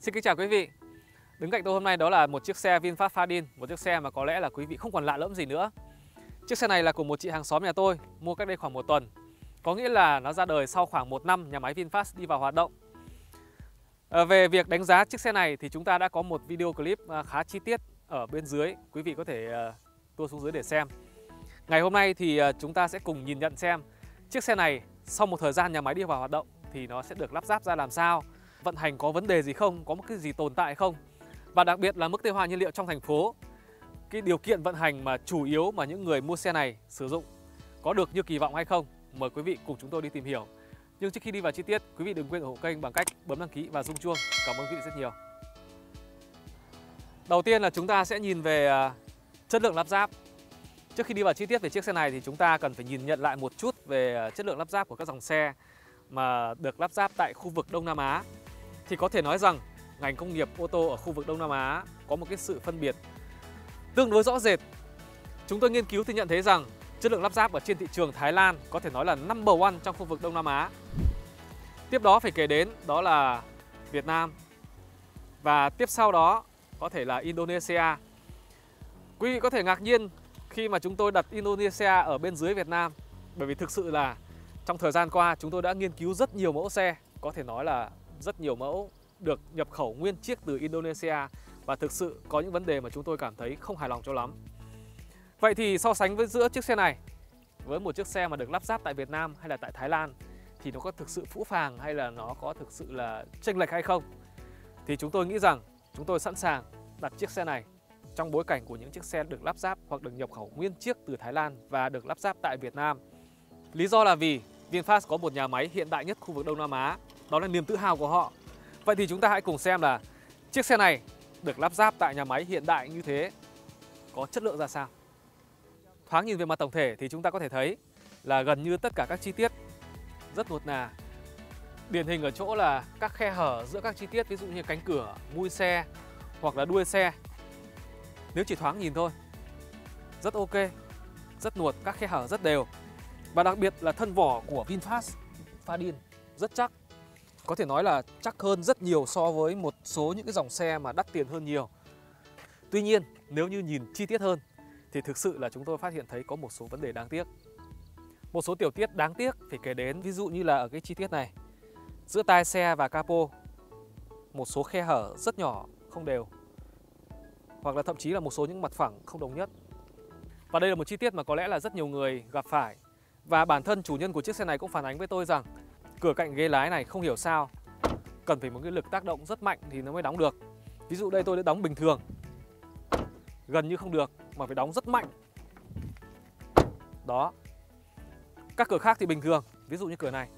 Xin kính chào quý vị. Đứng cạnh tôi hôm nay đó là một chiếc xe VinFast Fadil, một chiếc xe mà có lẽ là quý vị không còn lạ lẫm gì nữa. Chiếc xe này là của một chị hàng xóm nhà tôi, mua cách đây khoảng một tuần. Có nghĩa là nó ra đời sau khoảng một năm nhà máy VinFast đi vào hoạt động. Về việc đánh giá chiếc xe này thì chúng ta đã có một video clip khá chi tiết ở bên dưới. Quý vị có thể tua xuống dưới để xem. Ngày hôm nay thì chúng ta sẽ cùng nhìn nhận xem chiếc xe này sau một thời gian nhà máy đi vào hoạt động thì nó sẽ được lắp ráp ra làm sao, vận hành có vấn đề gì không, có một cái gì tồn tại không, và đặc biệt là mức tiêu hao nhiên liệu trong thành phố, cái điều kiện vận hành mà chủ yếu mà những người mua xe này sử dụng có được như kỳ vọng hay không. Mời quý vị cùng chúng tôi đi tìm hiểu. Nhưng trước khi đi vào chi tiết, quý vị đừng quên ủng hộ kênh bằng cách bấm đăng ký và rung chuông. Cảm ơn quý vị rất nhiều. Đầu tiên là chúng ta sẽ nhìn về chất lượng lắp ráp. Trước khi đi vào chi tiết về chiếc xe này thì chúng ta cần phải nhìn nhận lại một chút về chất lượng lắp ráp của các dòng xe mà được lắp ráp tại khu vực Đông Nam Á. Thì có thể nói rằng ngành công nghiệp ô tô ở khu vực Đông Nam Á có một cái sự phân biệt tương đối rõ rệt. Chúng tôi nghiên cứu thì nhận thấy rằng chất lượng lắp ráp ở trên thị trường Thái Lan có thể nói là number one trong khu vực Đông Nam Á. Tiếp đó phải kể đến đó là Việt Nam, và tiếp sau đó có thể là Indonesia. Quý vị có thể ngạc nhiên khi mà chúng tôi đặt Indonesia ở bên dưới Việt Nam, bởi vì thực sự là trong thời gian qua chúng tôi đã nghiên cứu rất nhiều mẫu xe, có thể nói là rất nhiều mẫu được nhập khẩu nguyên chiếc từ Indonesia, và thực sự có những vấn đề mà chúng tôi cảm thấy không hài lòng cho lắm. Vậy thì so sánh với giữa chiếc xe này với một chiếc xe mà được lắp ráp tại Việt Nam hay là tại Thái Lan thì nó có thực sự phũ phàng hay là nó có thực sự là chênh lệch hay không? Thì chúng tôi nghĩ rằng chúng tôi sẵn sàng đặt chiếc xe này trong bối cảnh của những chiếc xe được lắp ráp hoặc được nhập khẩu nguyên chiếc từ Thái Lan và được lắp ráp tại Việt Nam. Lý do là vì VinFast có một nhà máy hiện đại nhất khu vực Đông Nam Á, đó là niềm tự hào của họ. Vậy thì chúng ta hãy cùng xem là chiếc xe này được lắp ráp tại nhà máy hiện đại như thế có chất lượng ra sao. Thoáng nhìn về mặt tổng thể thì chúng ta có thể thấy là gần như tất cả các chi tiết rất nuột nà. Điển hình ở chỗ là các khe hở giữa các chi tiết, ví dụ như cánh cửa, mui xe hoặc là đuôi xe. Nếu chỉ thoáng nhìn thôi, rất ok, rất nuột, các khe hở rất đều. Và đặc biệt là thân vỏ của VinFast Fadil rất chắc. Có thể nói là chắc hơn rất nhiều so với một số những cái dòng xe mà đắt tiền hơn nhiều. Tuy nhiên, nếu như nhìn chi tiết hơn thì thực sự là chúng tôi phát hiện thấy có một số vấn đề đáng tiếc. Một số tiểu tiết đáng tiếc phải kể đến, ví dụ như là ở cái chi tiết này, giữa tai xe và capo, một số khe hở rất nhỏ, không đều, hoặc là thậm chí là một số những mặt phẳng không đồng nhất. Và đây là một chi tiết mà có lẽ là rất nhiều người gặp phải. Và bản thân chủ nhân của chiếc xe này cũng phản ánh với tôi rằng cửa cạnh ghế lái này không hiểu sao cần phải một cái lực tác động rất mạnh thì nó mới đóng được. Ví dụ đây tôi đã đóng bình thường, gần như không được, mà phải đóng rất mạnh. Đó. Các cửa khác thì bình thường, ví dụ như cửa này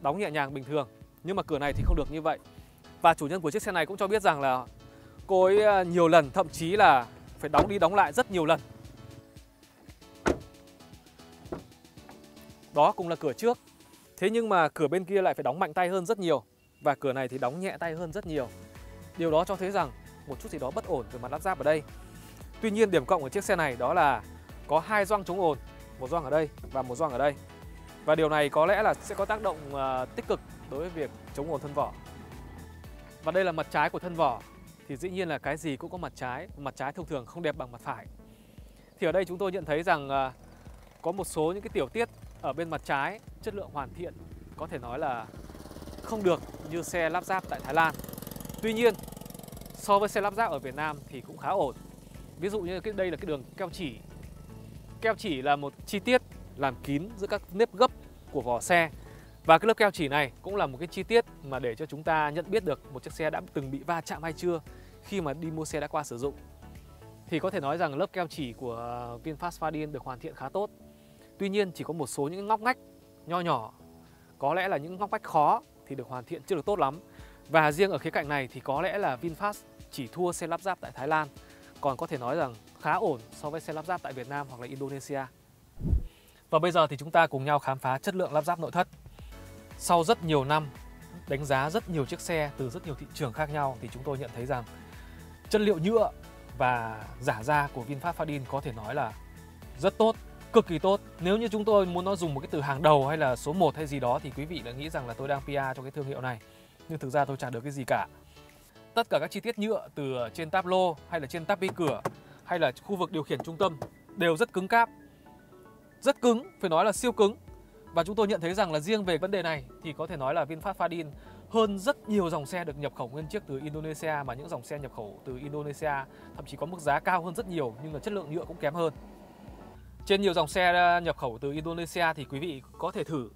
đóng nhẹ nhàng bình thường, nhưng mà cửa này thì không được như vậy. Và chủ nhân của chiếc xe này cũng cho biết rằng là cô ấy nhiều lần, thậm chí là phải đóng đi đóng lại rất nhiều lần. Đó cũng là cửa trước. Thế nhưng mà cửa bên kia lại phải đóng mạnh tay hơn rất nhiều, và cửa này thì đóng nhẹ tay hơn rất nhiều. Điều đó cho thấy rằng một chút gì đó bất ổn về mặt lắp ráp ở đây. Tuy nhiên điểm cộng của chiếc xe này đó là có hai gioăng chống ồn, một gioăng ở đây và một gioăng ở đây. Và điều này có lẽ là sẽ có tác động tích cực đối với việc chống ồn thân vỏ. Và đây là mặt trái của thân vỏ, thì dĩ nhiên là cái gì cũng có mặt trái. Mặt trái thông thường không đẹp bằng mặt phải. Thì ở đây chúng tôi nhận thấy rằng có một số những cái tiểu tiết ở bên mặt trái, chất lượng hoàn thiện có thể nói là không được như xe lắp ráp tại Thái Lan. Tuy nhiên so với xe lắp ráp ở Việt Nam thì cũng khá ổn. Ví dụ như đây là cái đường keo chỉ. Keo chỉ là một chi tiết làm kín giữa các nếp gấp của vỏ xe. Và cái lớp keo chỉ này cũng là một cái chi tiết mà để cho chúng ta nhận biết được một chiếc xe đã từng bị va chạm hay chưa khi mà đi mua xe đã qua sử dụng. Thì có thể nói rằng lớp keo chỉ của VinFast Fadil được hoàn thiện khá tốt. Tuy nhiên chỉ có một số những ngóc ngách nho nhỏ, có lẽ là những ngóc ngách khó thì được hoàn thiện chưa được tốt lắm. Và riêng ở khía cạnh này thì có lẽ là VinFast chỉ thua xe lắp ráp tại Thái Lan, còn có thể nói rằng khá ổn so với xe lắp ráp tại Việt Nam hoặc là Indonesia. Và bây giờ thì chúng ta cùng nhau khám phá chất lượng lắp ráp nội thất. Sau rất nhiều năm đánh giá rất nhiều chiếc xe từ rất nhiều thị trường khác nhau thì chúng tôi nhận thấy rằng chất liệu nhựa và giả da của VinFast Fadil có thể nói là rất tốt, cực kỳ tốt. Nếu như chúng tôi muốn nó dùng một cái từ hàng đầu hay là số 1 hay gì đó thì quý vị đã nghĩ rằng là tôi đang PR cho cái thương hiệu này. nhưng thực ra tôi chả được cái gì cả. Tất cả các chi tiết nhựa từ trên táp lô hay là trên táp bi cửa hay là khu vực điều khiển trung tâm đều rất cứng cáp, rất cứng, phải nói là siêu cứng. Và chúng tôi nhận thấy rằng là riêng về vấn đề này thì có thể nói là VinFast Fadil hơn rất nhiều dòng xe được nhập khẩu nguyên chiếc từ Indonesia, mà những dòng xe nhập khẩu từ Indonesia thậm chí có mức giá cao hơn rất nhiều nhưng là chất lượng nhựa cũng kém hơn. Trên nhiều dòng xe nhập khẩu từ Indonesia thì quý vị có thể thử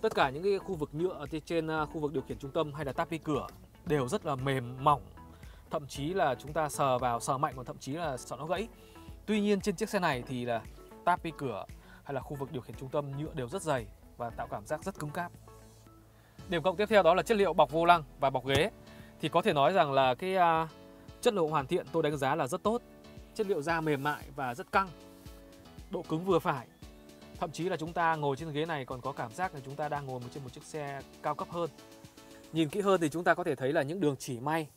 tất cả những cái khu vực nhựa trên khu vực điều khiển trung tâm hay là táp bi cửa đều rất là mềm mỏng, thậm chí là chúng ta sờ vào sờ mạnh còn thậm chí là sợ nó gãy. Tuy nhiên trên chiếc xe này thì là táp bi cửa hay là khu vực điều khiển trung tâm nhựa đều rất dày và tạo cảm giác rất cứng cáp. Điểm cộng tiếp theo đó là chất liệu bọc vô lăng và bọc ghế thì có thể nói rằng là cái chất lượng hoàn thiện tôi đánh giá là rất tốt. Chất liệu da mềm mại và rất căng, độ cứng vừa phải. Thậm chí là chúng ta ngồi trên ghế này còn có cảm giác là chúng ta đang ngồi trên một chiếc xe cao cấp hơn. Nhìn kỹ hơn thì chúng ta có thể thấy là những đường chỉ may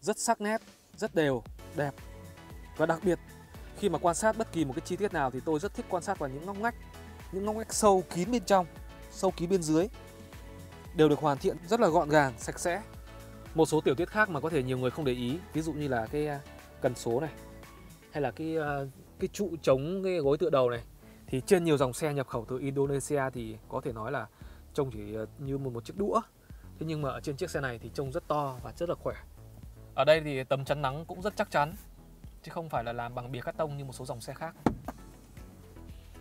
rất sắc nét, rất đều, đẹp. Và đặc biệt khi mà quan sát bất kỳ một cái chi tiết nào thì tôi rất thích quan sát vào những ngóc ngách sâu kín bên trong, sâu kín bên dưới đều được hoàn thiện rất là gọn gàng, sạch sẽ. Một số tiểu tiết khác mà có thể nhiều người không để ý, ví dụ như là cái cần số này hay là cái trụ chống cái gối tựa đầu này, thì trên nhiều dòng xe nhập khẩu từ Indonesia thì có thể nói là trông chỉ như một chiếc đũa. Thế nhưng mà ở trên chiếc xe này thì trông rất to và rất là khỏe. Ở đây thì tấm chắn nắng cũng rất chắc chắn, chứ không phải là làm bằng bìa cắt tông như một số dòng xe khác.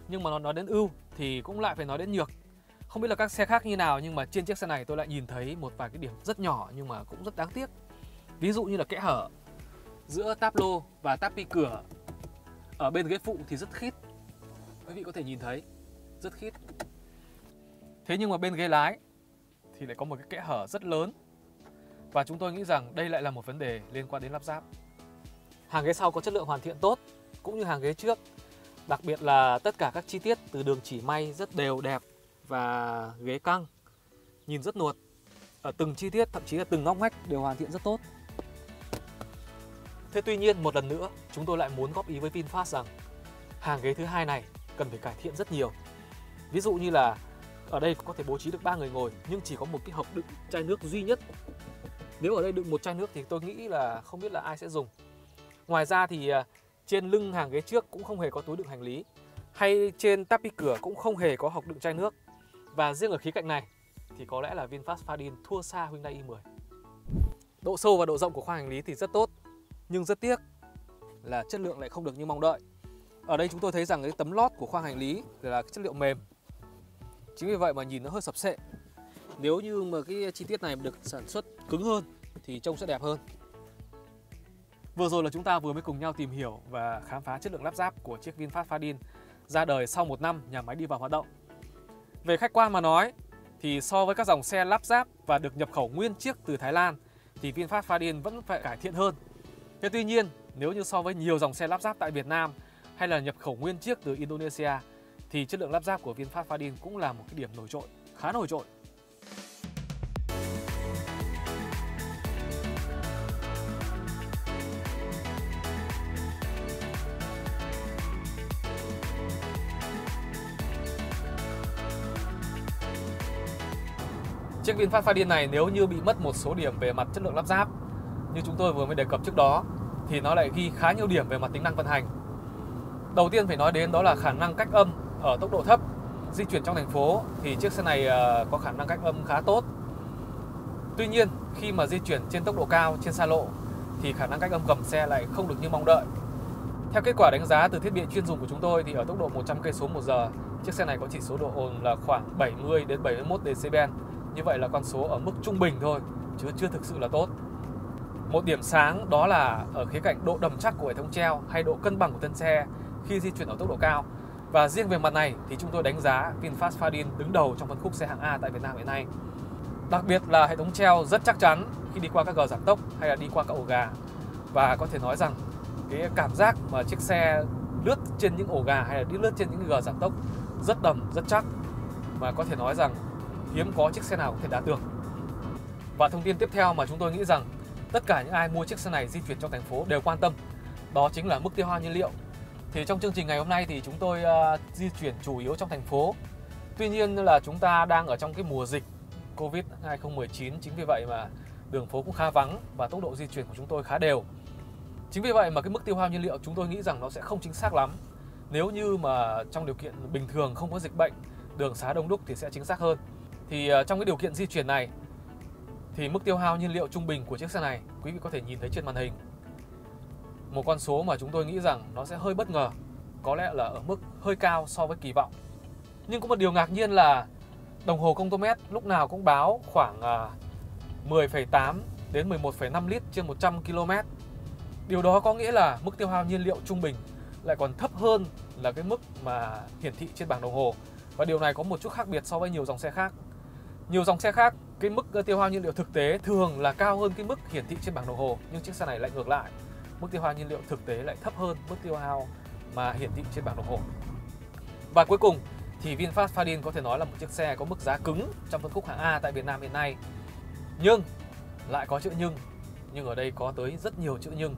Nhưng mà nó nói đến ưu thì cũng lại phải nói đến nhược. Không biết là các xe khác như nào nhưng mà trên chiếc xe này tôi lại nhìn thấy một vài cái điểm rất nhỏ nhưng mà cũng rất đáng tiếc. Ví dụ như là kẽ hở giữa táp lô và táp bi cửa ở bên ghế phụ thì rất khít. Quý vị có thể nhìn thấy rất khít. Thế nhưng mà bên ghế lái thì lại có một cái kẽ hở rất lớn. Và chúng tôi nghĩ rằng đây lại là một vấn đề liên quan đến lắp ráp. Hàng ghế sau có chất lượng hoàn thiện tốt cũng như hàng ghế trước. Đặc biệt là tất cả các chi tiết từ đường chỉ may rất đều, đẹp và ghế căng, nhìn rất nuột. Ở từng chi tiết, thậm chí là từng ngóc ngách đều hoàn thiện rất tốt. Thế tuy nhiên một lần nữa chúng tôi lại muốn góp ý với VinFast rằng hàng ghế thứ hai này cần phải cải thiện rất nhiều. Ví dụ như là ở đây có thể bố trí được 3 người ngồi nhưng chỉ có một cái hộp đựng chai nước duy nhất. Nếu ở đây đựng một chai nước thì tôi nghĩ là không biết là ai sẽ dùng. Ngoài ra thì trên lưng hàng ghế trước cũng không hề có túi đựng hành lý, hay trên táp bi cửa cũng không hề có hộc đựng chai nước. Và riêng ở khía cạnh này thì có lẽ là VinFast Fadil thua xa Hyundai i10. Độ sâu và độ rộng của khoang hành lý thì rất tốt, nhưng rất tiếc là chất lượng lại không được như mong đợi. Ở đây chúng tôi thấy rằng cái tấm lót của khoang hành lý là cái chất liệu mềm. Chính vì vậy mà nhìn nó hơi sập sệ. Nếu như mà cái chi tiết này được sản xuất cứng hơn thì trông sẽ đẹp hơn. Vừa rồi là chúng ta vừa mới cùng nhau tìm hiểu và khám phá chất lượng lắp ráp của chiếc VinFast Fadil ra đời sau 1 năm nhà máy đi vào hoạt động. Về khách quan mà nói thì so với các dòng xe lắp ráp và được nhập khẩu nguyên chiếc từ Thái Lan thì VinFast Fadil vẫn phải cải thiện hơn. Thế tuy nhiên nếu như so với nhiều dòng xe lắp ráp tại Việt Nam hay là nhập khẩu nguyên chiếc từ Indonesia thì chất lượng lắp ráp của VinFast Fadil cũng là một cái điểm nổi trội, khá nổi trội. Chiếc VinFast Fadil này nếu như bị mất một số điểm về mặt chất lượng lắp ráp như chúng tôi vừa mới đề cập trước đó thì nó lại ghi khá nhiều điểm về mặt tính năng vận hành. Đầu tiên phải nói đến đó là khả năng cách âm ở tốc độ thấp. Di chuyển trong thành phố thì chiếc xe này có khả năng cách âm khá tốt. Tuy nhiên khi mà di chuyển trên tốc độ cao, trên xa lộ thì khả năng cách âm gầm xe lại không được như mong đợi. Theo kết quả đánh giá từ thiết bị chuyên dùng của chúng tôi thì ở tốc độ 100 km/h chiếc xe này có chỉ số độ ồn là khoảng 70 đến 71 decibel. Như vậy là con số ở mức trung bình thôi, chứ chưa thực sự là tốt. Một điểm sáng đó là ở khía cạnh độ đầm chắc của hệ thống treo hay độ cân bằng của thân xe khi di chuyển ở tốc độ cao. Và riêng về mặt này thì chúng tôi đánh giá VinFast Fadil đứng đầu trong phân khúc xe hạng A tại Việt Nam hiện nay. Đặc biệt là hệ thống treo rất chắc chắn khi đi qua các gờ giảm tốc hay là đi qua các ổ gà. Và có thể nói rằng cái cảm giác mà chiếc xe lướt trên những ổ gà hay là đi lướt trên những gờ giảm tốc rất đầm, rất chắc. Và có thể nói rằng hiếm có chiếc xe nào có thể đạt được. Và thông tin tiếp theo mà chúng tôi nghĩ rằng tất cả những ai mua chiếc xe này di chuyển trong thành phố đều quan tâm, đó chính là mức tiêu hao nhiên liệu. Thì trong chương trình ngày hôm nay thì chúng tôi di chuyển chủ yếu trong thành phố. Tuy nhiên là chúng ta đang ở trong cái mùa dịch Covid 2019. Chính vì vậy mà đường phố cũng khá vắng và tốc độ di chuyển của chúng tôi khá đều. Chính vì vậy mà cái mức tiêu hao nhiên liệu chúng tôi nghĩ rằng nó sẽ không chính xác lắm. Nếu như mà trong điều kiện bình thường không có dịch bệnh, đường xá đông đúc thì sẽ chính xác hơn. Thì trong cái điều kiện di chuyển này thì mức tiêu hao nhiên liệu trung bình của chiếc xe này quý vị có thể nhìn thấy trên màn hình. Một con số mà chúng tôi nghĩ rằng nó sẽ hơi bất ngờ, có lẽ là ở mức hơi cao so với kỳ vọng. Nhưng cũng một điều ngạc nhiên là đồng hồ công tơ mét lúc nào cũng báo khoảng 10,8 đến 11,5 lít trên 100 km. Điều đó có nghĩa là mức tiêu hao nhiên liệu trung bình lại còn thấp hơn là cái mức mà hiển thị trên bảng đồng hồ. Và điều này có một chút khác biệt so với nhiều dòng xe khác. Nhiều dòng xe khác, cái mức tiêu hao nhiên liệu thực tế thường là cao hơn cái mức hiển thị trên bảng đồng hồ. Nhưng chiếc xe này lại ngược lại, mức tiêu hao nhiên liệu thực tế lại thấp hơn mức tiêu hao mà hiển thị trên bảng đồng hồ. Và cuối cùng thì VinFast Fadil có thể nói là một chiếc xe có mức giá cứng trong phân khúc hạng A tại Việt Nam hiện nay. Nhưng, lại có chữ nhưng ở đây có tới rất nhiều chữ nhưng.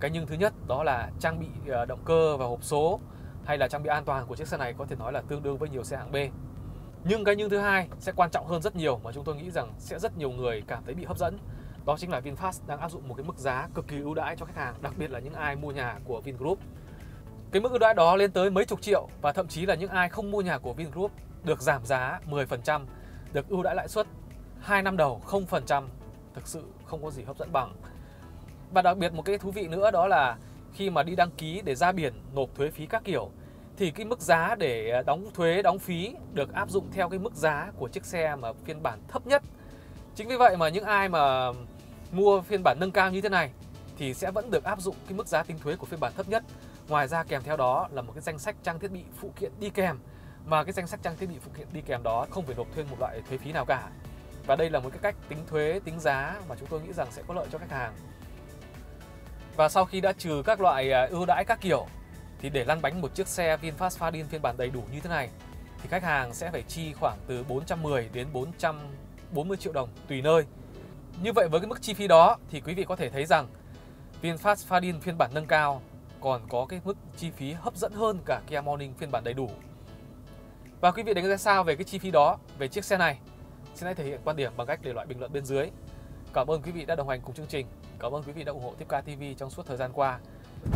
Cái nhưng thứ nhất đó là trang bị động cơ và hộp số hay là trang bị an toàn của chiếc xe này có thể nói là tương đương với nhiều xe hạng B. Nhưng cái nhưng thứ hai sẽ quan trọng hơn rất nhiều mà chúng tôi nghĩ rằng sẽ rất nhiều người cảm thấy bị hấp dẫn. Đó chính là VinFast đang áp dụng một cái mức giá cực kỳ ưu đãi cho khách hàng, đặc biệt là những ai mua nhà của Vingroup. Cái mức ưu đãi đó lên tới mấy chục triệu và thậm chí là những ai không mua nhà của Vingroup được giảm giá 10%, được ưu đãi lãi suất 2 năm đầu 0%, thực sự không có gì hấp dẫn bằng. Và đặc biệt một cái thú vị nữa đó là khi mà đi đăng ký để ra biển nộp thuế phí các kiểu thì cái mức giá để đóng thuế, đóng phí được áp dụng theo cái mức giá của chiếc xe mà phiên bản thấp nhất. Chính vì vậy mà những ai mà mua phiên bản nâng cao như thế này thì sẽ vẫn được áp dụng cái mức giá tính thuế của phiên bản thấp nhất. Ngoài ra kèm theo đó là một cái danh sách trang thiết bị phụ kiện đi kèm, mà cái danh sách trang thiết bị phụ kiện đi kèm đó không phải nộp thêm một loại thuế phí nào cả. Và đây là một cái cách tính thuế, tính giá mà chúng tôi nghĩ rằng sẽ có lợi cho khách hàng. Và sau khi đã trừ các loại ưu đãi các kiểu thì để lăn bánh một chiếc xe VinFast Fadil phiên bản đầy đủ như thế này thì khách hàng sẽ phải chi khoảng từ 410 đến 440 triệu đồng tùy nơi. Như vậy với cái mức chi phí đó thì quý vị có thể thấy rằng VinFast Fadil phiên bản nâng cao còn có cái mức chi phí hấp dẫn hơn cả Kia Morning phiên bản đầy đủ. Và quý vị đánh giá sao về cái chi phí đó, về chiếc xe này? Xin hãy thể hiện quan điểm bằng cách để lại bình luận bên dưới. Cảm ơn quý vị đã đồng hành cùng chương trình. Cảm ơn quý vị đã ủng hộ TIPCAR TV trong suốt thời gian qua.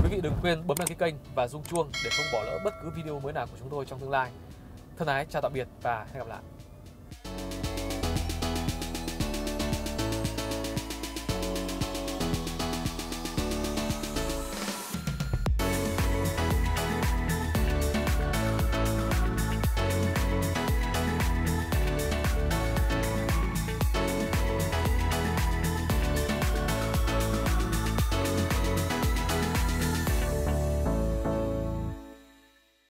Quý vị đừng quên bấm đăng ký kênh và rung chuông để không bỏ lỡ bất cứ video mới nào của chúng tôi trong tương lai. Thân ái, chào tạm biệt và hẹn gặp lại.